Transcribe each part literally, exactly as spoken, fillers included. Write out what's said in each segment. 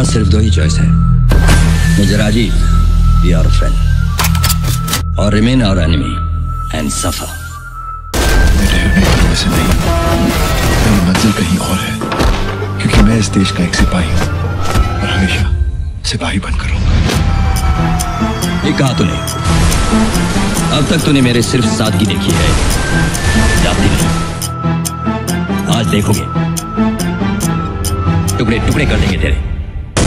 पास सिर्फ दो ही चॉइस है, मुझे राजीव, बी आवर फ्रेंड और remain our enemy and suffer. वैसे नहीं, मेरी मंजिल कहीं और है, क्योंकि मैं इस देश का एक सिपाही हूँ और हमेशा सिपाही बनकर रहूंगा। ये कहा तूने? अब तक तूने मेरे सिर्फ सादगी देखी है, जाती नहीं। आज देखोगे, टुकड़े टुकड़े कर देंगे तेरे।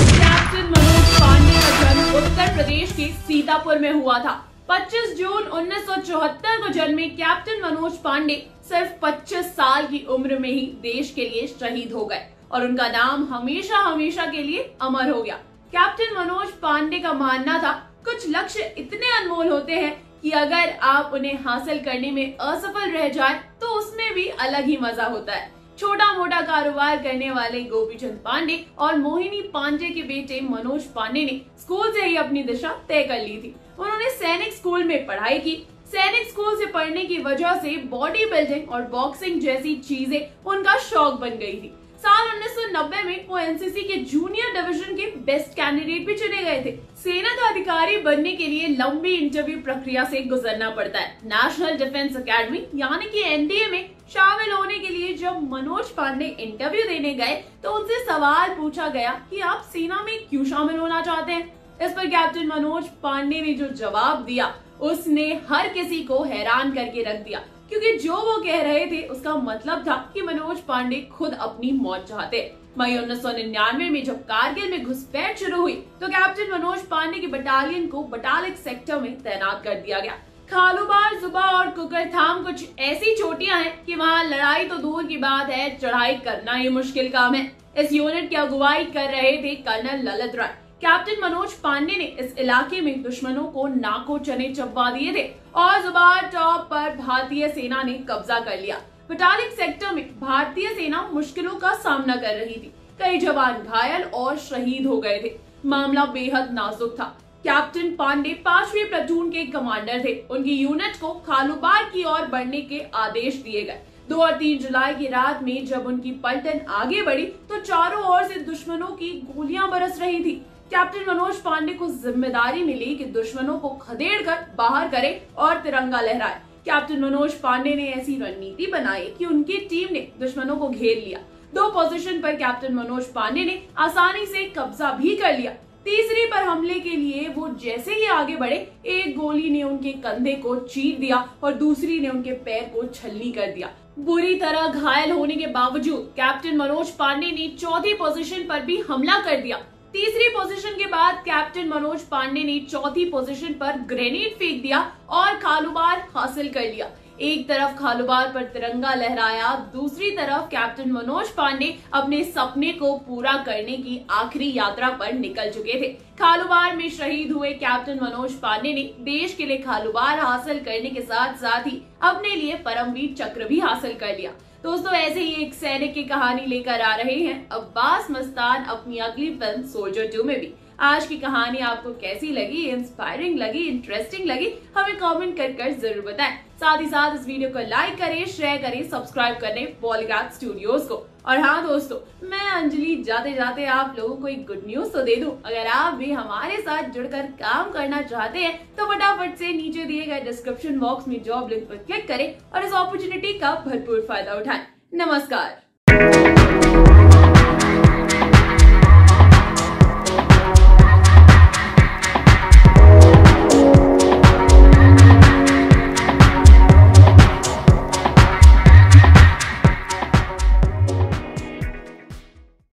कैप्टन मनोज पांडे का जन्म उत्तर प्रदेश के सीतापुर में हुआ था। पच्चीस जून उन्नीस सौ चौहत्तर को जन्मे कैप्टन मनोज पांडे सिर्फ पच्चीस साल की उम्र में ही देश के लिए शहीद हो गए और उनका नाम हमेशा हमेशा के लिए अमर हो गया। कैप्टन मनोज पांडे का मानना था, कुछ लक्ष्य इतने अनमोल होते हैं कि अगर आप उन्हें हासिल करने में असफल रह जाए तो उसमें भी अलग ही मजा होता है। छोटा मोटा कारोबार करने वाले गोपी चंद पांडे और मोहिनी पांडे के बेटे मनोज पांडे ने स्कूल से ही अपनी दिशा तय कर ली थी। उन्होंने सैनिक स्कूल में पढ़ाई की। सैनिक स्कूल से पढ़ने की वजह से बॉडी बिल्डिंग और बॉक्सिंग जैसी चीजें उनका शौक बन गई थी। साल उन्नीस सौ नब्बे में वो एनसीसी के जूनियर डिवीजन के बेस्ट कैंडिडेट भी चुने गए थे। सेना का अधिकारी बनने के लिए लंबी इंटरव्यू प्रक्रिया से गुजरना पड़ता है। नेशनल डिफेंस एकेडमी यानी कि एनडीए में शामिल होने के लिए जब मनोज पांडे इंटरव्यू देने गए तो उनसे सवाल पूछा गया कि आप सेना में क्यों शामिल होना चाहते हैं। इस पर कैप्टन मनोज पांडे ने जो जवाब दिया उसने हर किसी को हैरान करके रख दिया, क्योंकि जो वो कह रहे थे उसका मतलब था कि मनोज पांडे खुद अपनी मौत चाहते। मई उन्नीस सौ निन्यानवे में जब कारगिल में घुसपैठ शुरू हुई तो कैप्टन मनोज पांडे की बटालियन को बटालिक सेक्टर में तैनात कर दिया गया। खालूबार, जुबा और कुकरथाम कुछ ऐसी चोटियां हैं कि वहाँ लड़ाई तो दूर की बात है, चढ़ाई करना ही मुश्किल काम है। इस यूनिट की अगुवाई कर रहे थे कर्नल ललित राय। कैप्टन मनोज पांडे ने इस इलाके में दुश्मनों को नाकों चने चबा दिए थे और जुबार टॉप पर भारतीय सेना ने कब्जा कर लिया। बटालिक सेक्टर में भारतीय सेना मुश्किलों का सामना कर रही थी। कई जवान घायल और शहीद हो गए थे। मामला बेहद नाजुक था। कैप्टन पांडे पांचवी प्लाटून के कमांडर थे। उनकी यूनिट को खालूबार की ओर बढ़ने के आदेश दिए गए। दो और तीन जुलाई की रात में जब उनकी पलटन आगे बढ़ी तो चारों ओर से दुश्मनों की गोलियां बरस रही थी। कैप्टन मनोज पांडे को जिम्मेदारी मिली कि दुश्मनों को खदेड़कर बाहर करें और तिरंगा लहराए। कैप्टन मनोज पांडे ने ऐसी रणनीति बनाई कि उनकी टीम ने दुश्मनों को घेर लिया। दो पोजीशन पर कैप्टन मनोज पांडे ने आसानी से कब्जा भी कर लिया। तीसरी पर हमले के लिए वो जैसे ही आगे बढ़े, एक गोली ने उनके कंधे को चीर दिया और दूसरी ने उनके पैर को छलनी कर दिया। बुरी तरह घायल होने के बावजूद कैप्टन मनोज पांडे ने चौथी पोजीशन पर भी हमला कर दिया। तीसरी पोजीशन के बाद कैप्टन मनोज पांडे ने चौथी पोजीशन पर ग्रेनेड फेंक दिया और खालूबार हासिल कर लिया। एक तरफ खालूबार पर तिरंगा लहराया, दूसरी तरफ कैप्टन मनोज पांडे अपने सपने को पूरा करने की आखिरी यात्रा पर निकल चुके थे। खालूबार में शहीद हुए कैप्टन मनोज पांडे ने देश के लिए खालूबार हासिल करने के साथ साथ ही अपने लिए परमवीर चक्र भी हासिल कर लिया। दोस्तों, ऐसे ही एक सैनिक की कहानी लेकर आ रहे हैं अब्बास मस्तान अपनी अगली फिल्म सोल्जर टू में भी। आज की कहानी आपको कैसी लगी, इंस्पायरिंग लगी, इंटरेस्टिंग लगी, हमें कमेंट कर कर जरूर बताएं। साथ ही साथ इस वीडियो को लाइक करें, शेयर करें, सब्सक्राइब करें बॉलीवुड स्टूडियोज को। और हाँ दोस्तों, मैं अंजलि जाते जाते आप लोगों को एक गुड न्यूज तो दे दूं। अगर आप भी हमारे साथ जुड़कर काम करना चाहते हैं तो फटाफट से नीचे दिए गए डिस्क्रिप्शन बॉक्स में जॉब लिंक पर क्लिक करें और इस अपॉर्चुनिटी का भरपूर फायदा उठाएं। नमस्कार।